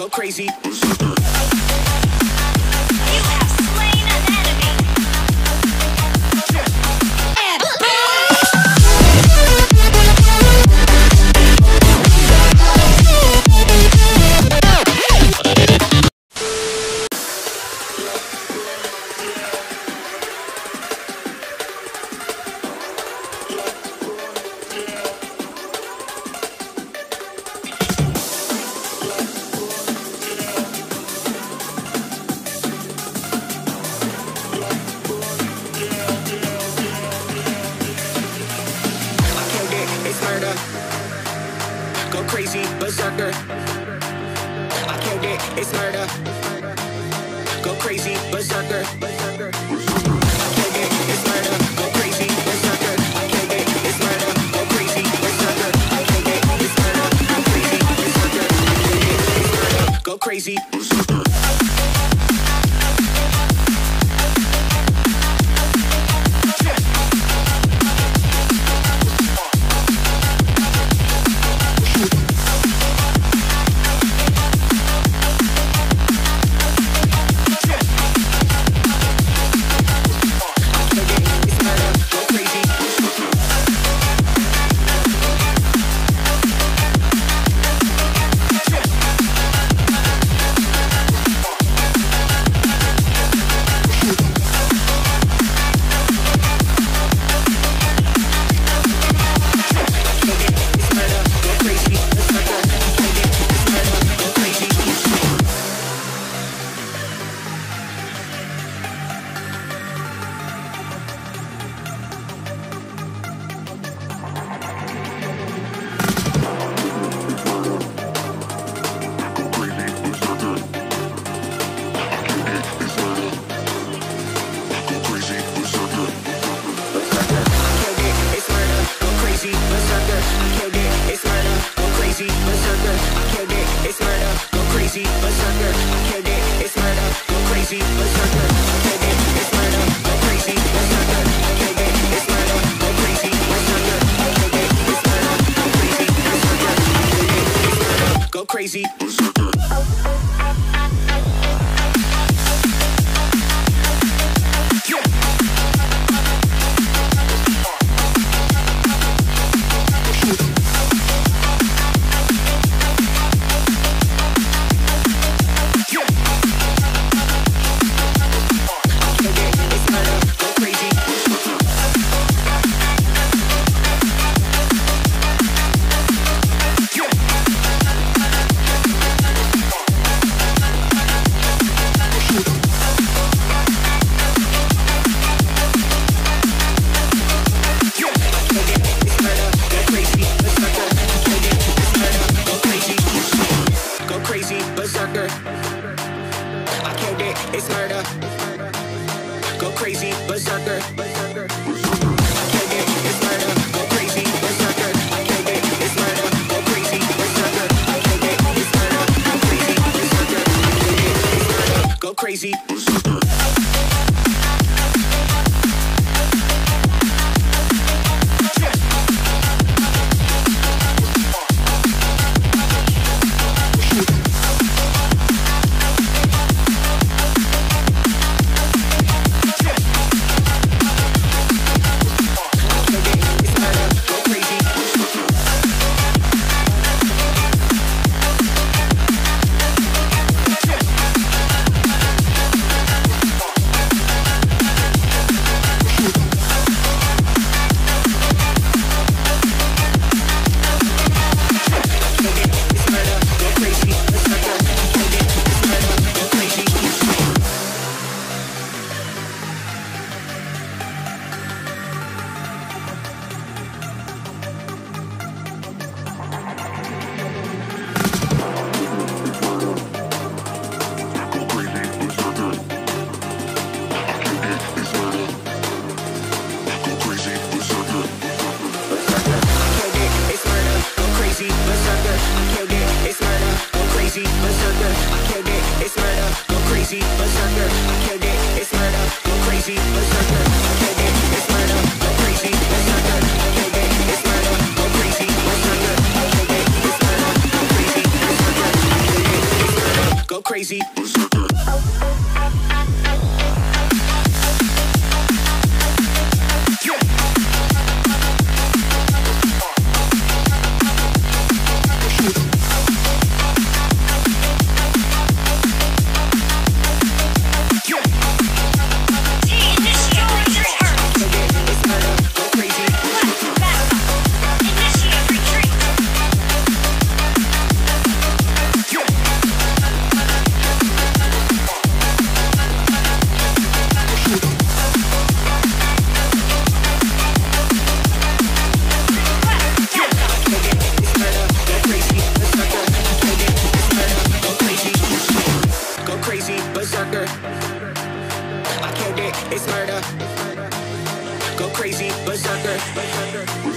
go crazy. Go crazy, berserker. I killed it, it's murder. Go crazy, berserker. I killed it, it's murder. Go crazy, berserker. I killed it, it's murder. Go crazy, berserker. I killed it, it's murder. Go crazy, berserker. I killed it, it's murder. Go crazy, berserker. Crazy. I killed it, it's murder. Go crazy, berserker. I killed it, it's murder. Go crazy, berserker. I killed it, it's murder. Go crazy, berserker. I killed it, it's murder. Go crazy, berserker. I killed it, it's murder. Go crazy, berserker. go crazy. Berserker, I killed it, it's murder. Go crazy, berserker.